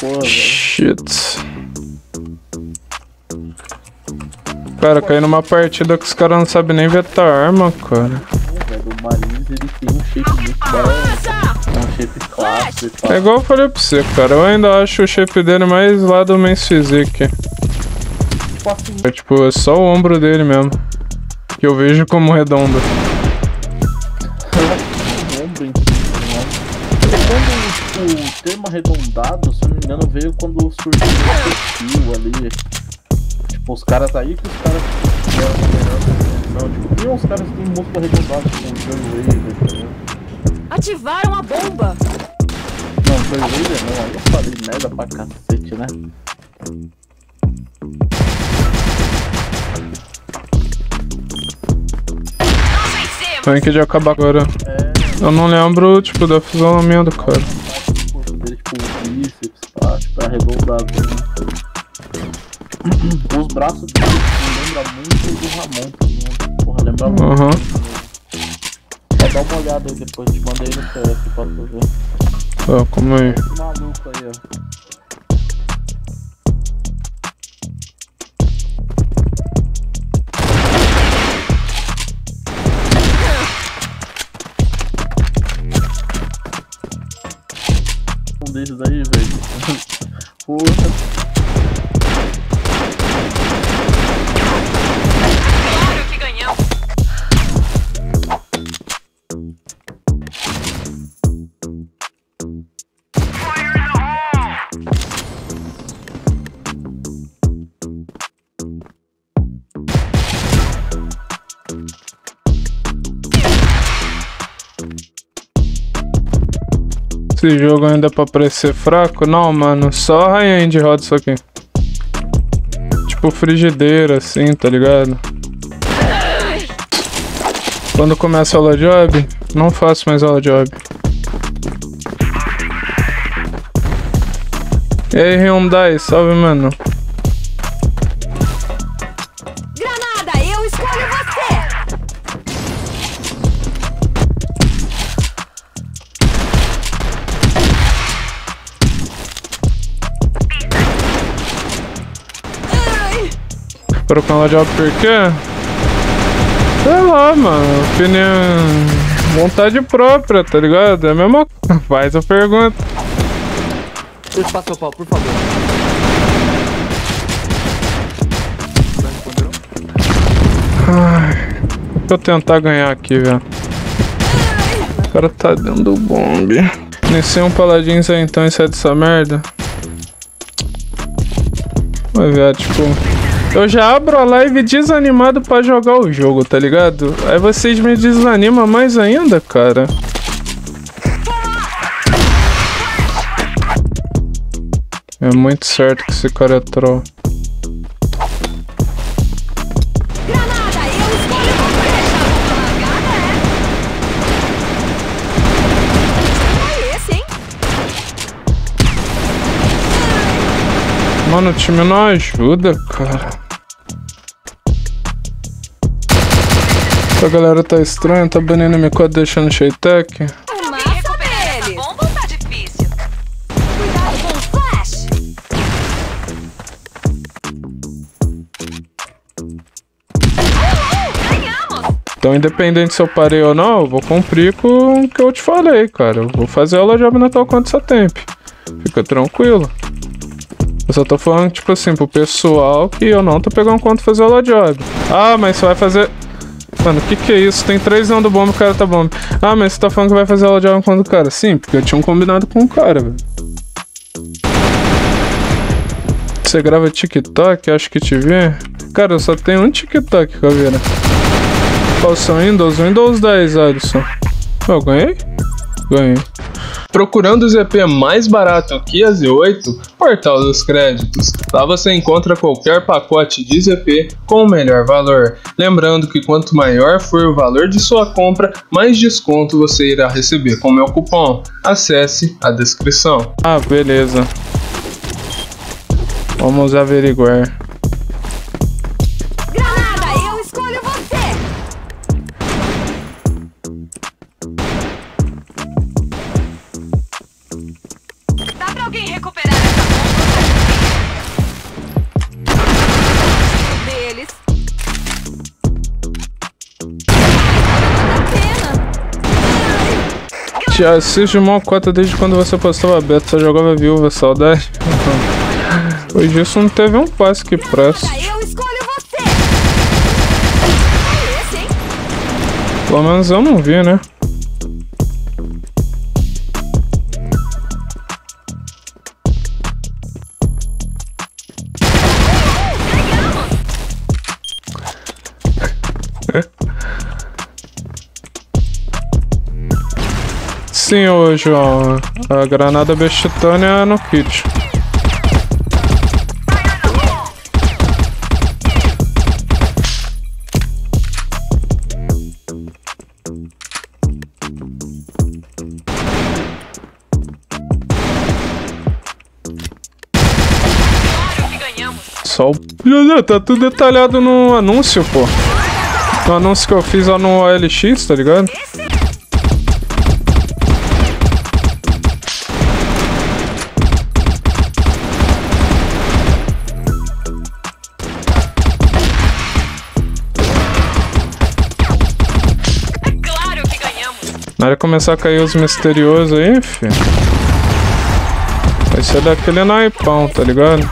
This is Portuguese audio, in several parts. Porra, shit. Cara, caí numa partida que os caras não sabem nem vetar arma, cara. O Marines, ele tem um shape muito bom. Um shape clássico e tal. É igual eu falei pra você, cara. Eu ainda acho o shape dele mais lá do Man's Fizik. É tipo, é só o ombro dele mesmo. Que eu vejo como redondo. O termo arredondado, se não me engano, veio quando surgiu o perfil ali. Tipo, os caras aí que os caras fizeram a melhor posição. Tipo, viam os caras que tem músculo arredondado, tipo, o Trailblazer, tá ligado? Ativaram a bomba! Não, o Trailblazer não, aí eu falei merda pra cacete, né? Tem que já acabar agora. É... Eu não lembro, tipo, da fisionomia do cara. Tipo, bíceps, tá? Tipo, arredondado, né? Os braços dele lembram muito do Ramon, né? Porra, lembra muito. Aham. Só dá uma olhada aí depois, te mandei no CF pra tu ver. Tá, como aí? Esse maluco aí, ó. Desses aí, velho. Porra. Claro que ganhamos. Esse jogo ainda pra parecer fraco? Não, mano, só high end roda isso aqui. Tipo frigideira, assim, tá ligado? Quando começa a Aladjog, não faço mais Aladjog. E aí, Hyundai, salve, mano. Granada, eu escolho você! Para o canal de áudio porque... Sei lá, mano, opinião... Vontade própria, tá ligado? É a mesma coisa. Faz a pergunta. Deixa passar o pau, por favor. Ai... Vou tentar ganhar aqui, velho. O cara tá dando bombe. Iniciei um Paladins aí então e sai dessa merda. Vai ver, tipo... Eu já abro a live desanimado pra jogar o jogo, tá ligado? Aí vocês me desanimam mais ainda, cara. É muito certo que esse cara é troll. Mano, o time não ajuda, cara. Essa galera tá estranha, tá banindo M4, deixando o CheyTac. Então, independente se eu parei ou não, eu vou cumprir com o que eu te falei, cara. Eu vou fazer a Aladjog na tal quanto só tempo. Fica tranquilo. Eu só tô falando, tipo assim, pro pessoal que eu não tô pegando conta fazer o Aladjog. Ah, mas você vai fazer... Mano, o que é isso? Tem 3 não do bomba, o cara tá bomba. Ah, mas você tá falando que vai fazer o Aladjog contra o cara. Sim, porque eu tinha um combinado com o cara, velho. Você grava TikTok? Acho que te vê. Cara, eu só tenho um TikTok, caveira. Qual são? Windows? Windows 10, Alisson. Eu ganhei? Ganhei. Procurando o ZP mais barato que a Z8, Portal dos Créditos. Lá você encontra qualquer pacote de ZP com o melhor valor. Lembrando que quanto maior for o valor de sua compra, mais desconto você irá receber com o meu cupom. Acesse a descrição. Ah, beleza. Vamos averiguar. Dá pra alguém recuperar essa bomba deles? Tia, assisto de mó cota desde quando você postou a beta, só jogava viúva, saudade. Hoje isso não teve um passe que presta. Pelo menos eu não vi, né? Sim, ô João, a granada bestitânia é no kit. Só o... Tá tudo detalhado no anúncio, pô. No anúncio que eu fiz lá no OLX, tá ligado? Na hora de começar a cair os misteriosos aí, filho, vai ser daquele naipão, tá ligado?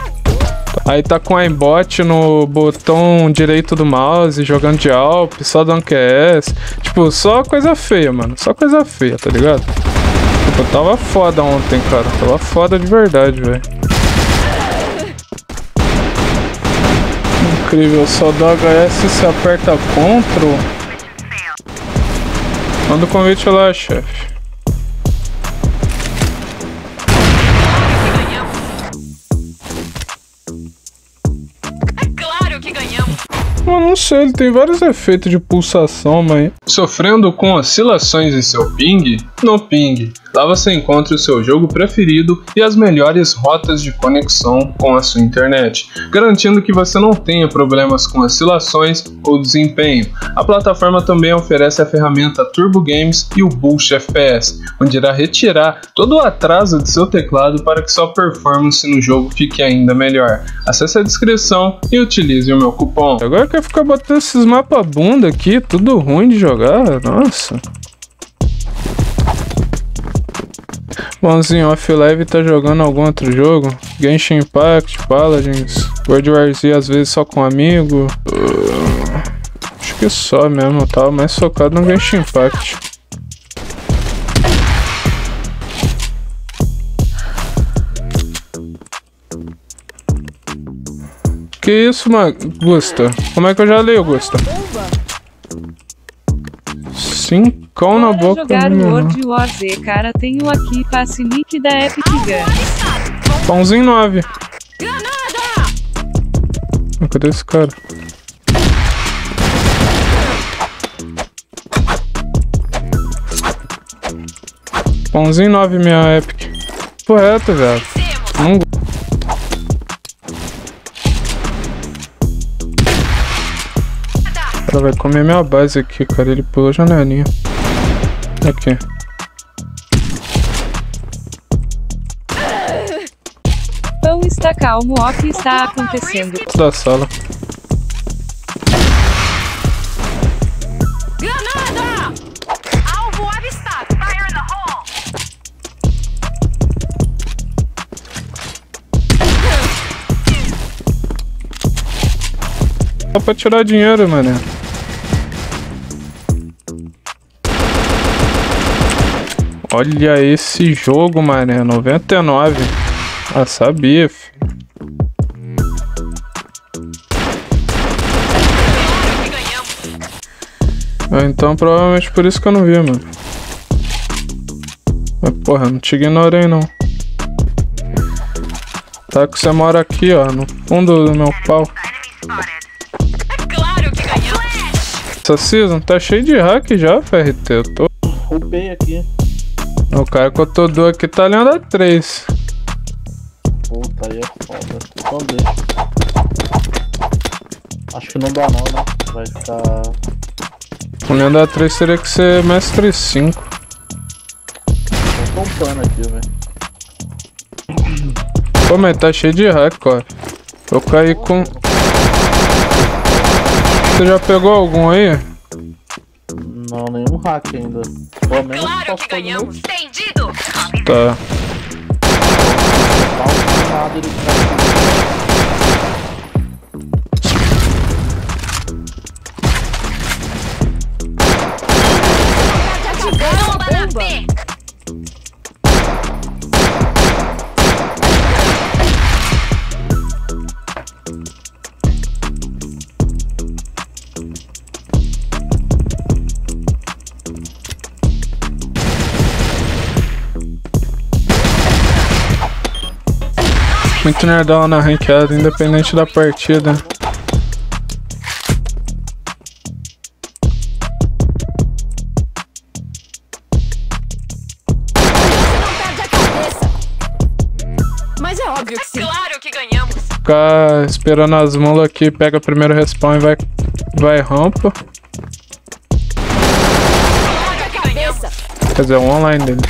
Aí tá com aimbot no botão direito do mouse, jogando de alp, só dando QS. Tipo, só coisa feia, mano. Só coisa feia, tá ligado? Tipo, tava foda ontem, cara. Tava foda de verdade, velho. Incrível, só dá HS se aperta CTRL. Manda o convite lá, chefe. É claro que ganhamos. Eu não sei, ele tem vários efeitos de pulsação, mas... Sofrendo com oscilações em seu ping? No ping. Lá você encontra o seu jogo preferido e as melhores rotas de conexão com a sua internet, garantindo que você não tenha problemas com oscilações ou desempenho. A plataforma também oferece a ferramenta Turbo Games e o Boost FPS, onde irá retirar todo o atraso de seu teclado para que sua performance no jogo fique ainda melhor. Acesse a descrição e utilize o meu cupom. Agora eu quero ficar botando esses mapas bunda aqui, tudo ruim de jogar, nossa. Bonzinho, off-live tá jogando algum outro jogo? Genshin Impact, Paladins, World War Z às vezes só com amigo. Acho que só mesmo, eu tava mais focado no Genshin Impact. Que isso, mano? Gusta? Como é que eu já leio, Gusta? 5 na boca. Jogar World War Z, cara, tenho aqui passe nick da Epic Gun. Pãozinho 9. Cadê esse cara? Pãozinho 9, minha Epic. Correto, velho. Não... O cara vai comer minha base aqui, cara. Ele pulou a janelinha. Aqui. Pão está calmo, ó, que está acontecendo. Da sala. Granada! Alvo avistado. Fire in the hole. Só pra tirar dinheiro, mané. Olha esse jogo, mané, 99. Ah, sabia, filho. Ah, então provavelmente por isso que eu não vi, mano. Mas porra, não te ignorei não. Tá que você mora aqui, ó, no fundo do meu pau. Essa season tá cheio de hack já, FRT. Eu tô... roubei aqui. O cara que eu tô do aqui tá lendo a 3. Puta, aí é foda. Vamos ver. Acho que não dá não, né? Vai ficar... O lendo a 3 teria que ser mestre 5. Tô pompando aqui, velho. Pô, mas tá cheio de hack, ó. Eu caí com... Você já pegou algum aí? Não, nenhum hack ainda. Pelo menos claro que ganhamos. Entendido. Tá. Muito nerdão na ranqueada, independente da partida. Mas é óbvio que sim. Claro que ganhamos. Ficar esperando as mulas aqui, pega o primeiro respawn e vai rampa. Quer dizer, o online dele.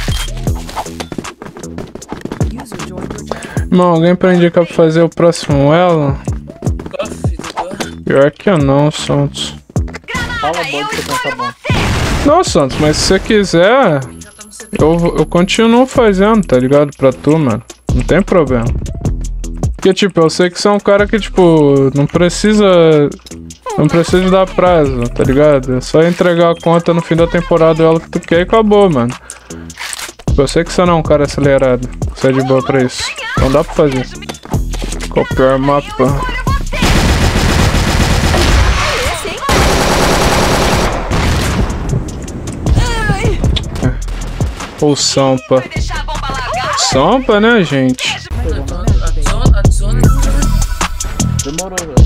Irmão, alguém pra indicar pra fazer o próximo elo? Pior que eu não, Santos. Não, Santos, mas se você quiser, eu continuo fazendo, tá ligado? Pra tu, mano. Não tem problema. Porque, tipo, eu sei que você é um cara que, tipo, não precisa dar prazo, tá ligado? É só entregar a conta no fim da temporada, o elo que tu quer e acabou, mano. Eu sei que você não é um cara acelerado, você é de boa pra isso. Então dá pra fazer. Copiar mapa. Ou Sampa. Sampa, né, gente? Demorou, velho.